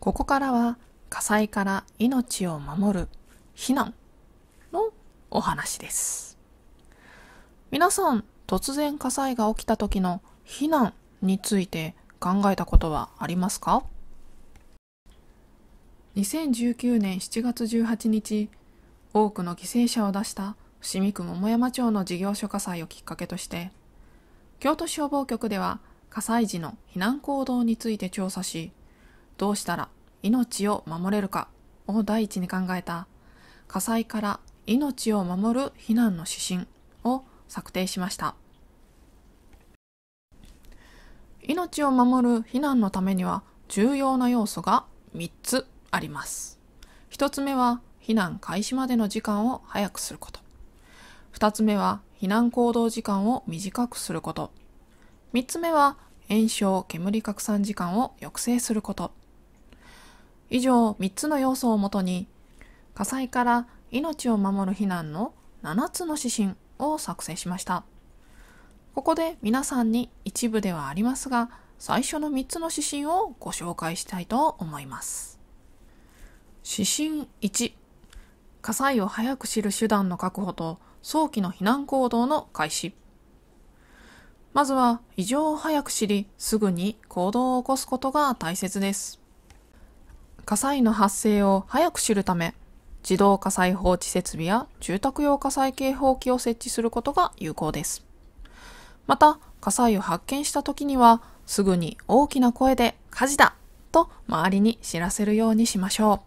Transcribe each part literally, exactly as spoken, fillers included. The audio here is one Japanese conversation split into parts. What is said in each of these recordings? ここからは火災から命を守る避難のお話です。皆さん、突然火災が起きた時の避難について考えたことはありますか？にせんじゅうきゅうねんしちがつじゅうはちにち、多くの犠牲者を出した伏見区桃山町の事業所火災をきっかけとして、京都消防局では火災時の避難行動について調査し、どうしたら命を守れるかを第一に考えた火災から命を守る避難の指針を策定しました。命を守る避難のためには重要な要素がみっつあります。ひとつめは避難開始までの時間を早くすること。ふたつめは避難行動時間を短くすること。みっつめは延焼・煙拡散時間を抑制すること。以上みっつの要素をもとに火災から命を守る避難のななつの指針を作成しました。ここで皆さんに一部ではありますが、最初のみっつの指針をご紹介したいと思います。指針いち、火災を早く知る手段の確保と早期の避難行動の開始。まずは異常を早く知り、すぐに行動を起こすことが大切です。火災の発生を早く知るため、自動火災報知設備や住宅用火災警報器を設置することが有効です。また、火災を発見した時には、すぐに大きな声で火事だと周りに知らせるようにしましょ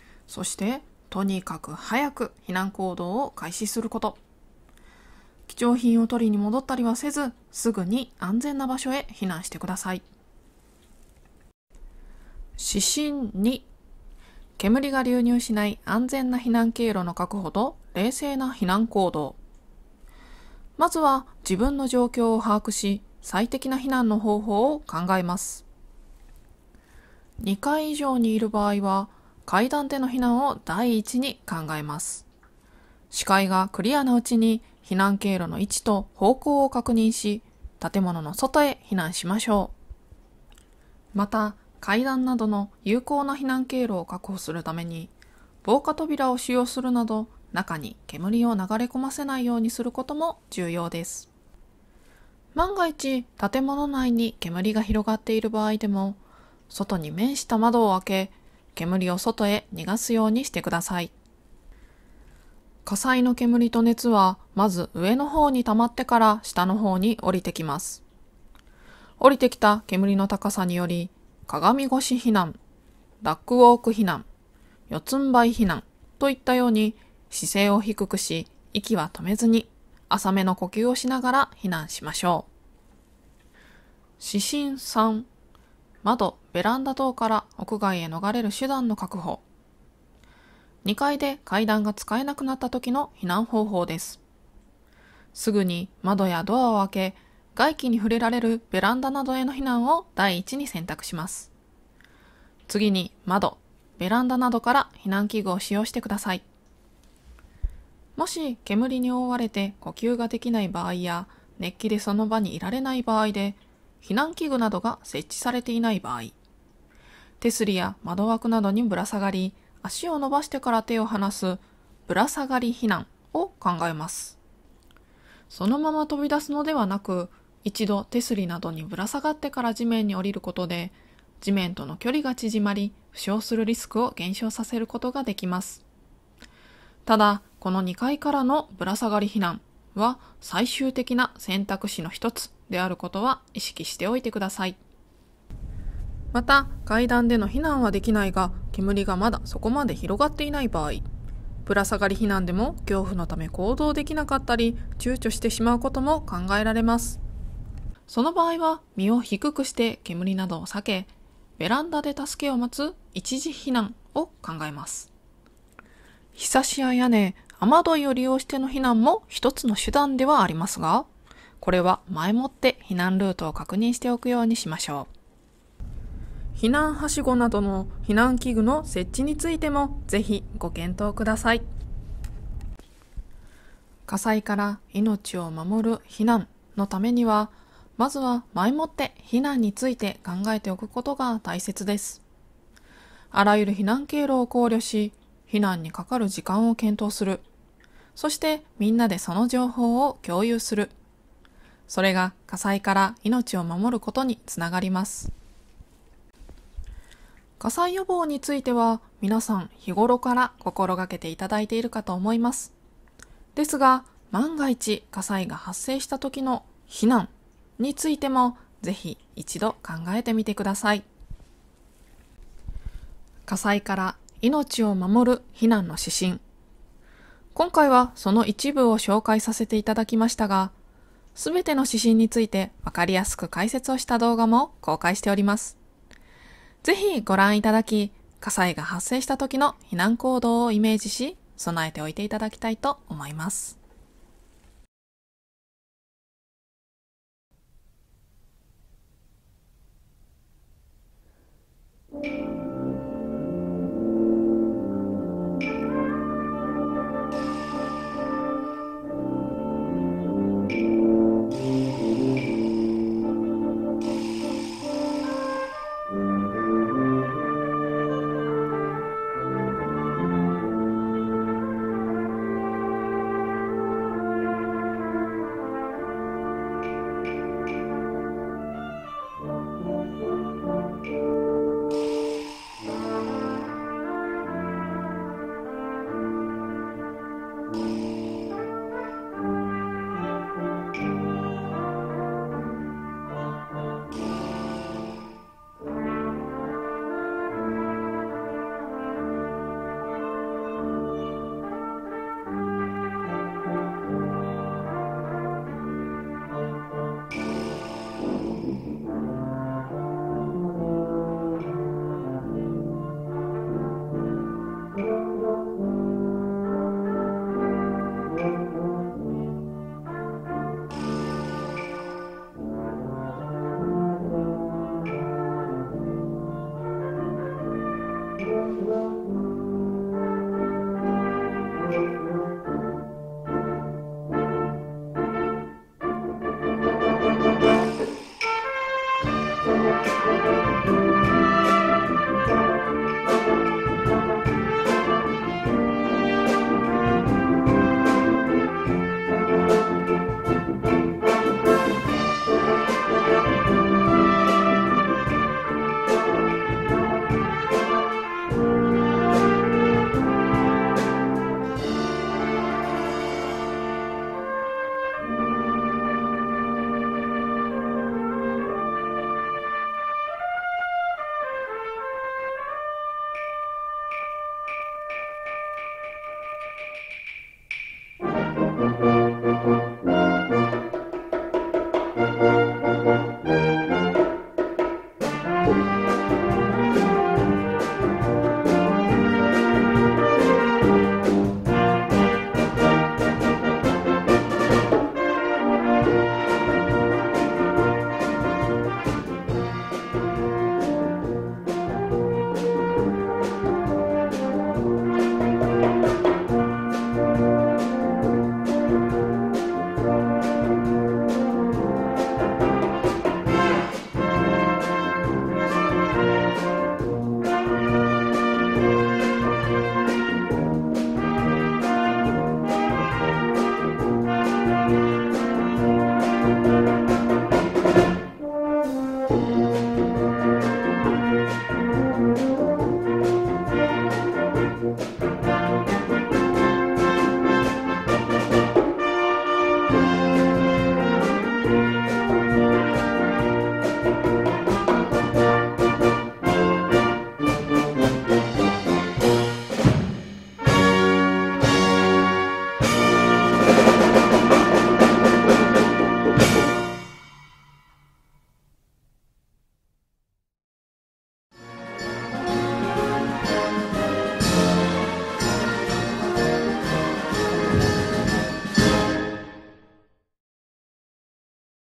う。そして、とにかく早く避難行動を開始すること。貴重品を取りに戻ったりはせず、すぐに安全な場所へ避難してください。指針に、煙が流入しない安全な避難経路の確保と冷静な避難行動。まずは自分の状況を把握し、最適な避難の方法を考えます。にかい以上にいる場合は、階段での避難を第一に考えます。視界がクリアなうちに避難経路の位置と方向を確認し、建物の外へ避難しましょう。また、階段などの有効な避難経路を確保するために、防火扉を使用するなど、中に煙を流れ込ませないようにすることも重要です。万が一、建物内に煙が広がっている場合でも、外に面した窓を開け、煙を外へ逃がすようにしてください。火災の煙と熱は、まず上の方に溜まってから下の方に降りてきます。降りてきた煙の高さにより、鏡越し避難、ダックウォーク避難、四つん這い避難といったように、姿勢を低くし、息は止めずに、浅めの呼吸をしながら避難しましょう。指針さん、窓、ベランダ等から屋外へ逃れる手段の確保。にかいで階段が使えなくなった時の避難方法です。すぐに窓やドアを開け、外気に触れられるベランダなどへの避難を第一に選択します。次に窓、ベランダなどから避難器具を使用してください。もし煙に覆われて呼吸ができない場合や熱気でその場にいられない場合で、避難器具などが設置されていない場合、手すりや窓枠などにぶら下がり、足を伸ばしてから手を離すぶら下がり避難を考えます。そのまま飛び出すのではなく、一度手すりなどにぶら下がってから地面に降りることで、地面との距離が縮まり、負傷するリスクを減少させることができます。ただ、このにかいからのぶら下がり避難は最終的な選択肢の一つであることは意識しておいてください。また、階段での避難はできないが、煙がまだそこまで広がっていない場合、ぶら下がり避難でも恐怖のため行動できなかったり、躊躇してしまうことも考えられます。その場合は、身を低くして煙などを避け、ベランダで助けを待つ一時避難を考えます。ひさしや屋根、雨どいを利用しての避難も一つの手段ではありますが、これは前もって避難ルートを確認しておくようにしましょう。避難はしごなどの避難器具の設置についてもぜひご検討ください。火災から命を守る避難のためには、まずは前もって避難について考えておくことが大切です。あらゆる避難経路を考慮し、避難にかかる時間を検討する。そしてみんなでその情報を共有する。それが火災から命を守ることにつながります。火災予防については皆さん日頃から心がけていただいているかと思います。ですが、万が一火災が発生した時の避難についてもぜひ一度考えてみてください。火災から命を守る避難の指針。今回はその一部を紹介させていただきましたが、すべての指針についてわかりやすく解説をした動画も公開しております。ぜひご覧いただき、火災が発生した時の避難行動をイメージし、備えておいていただきたいと思います。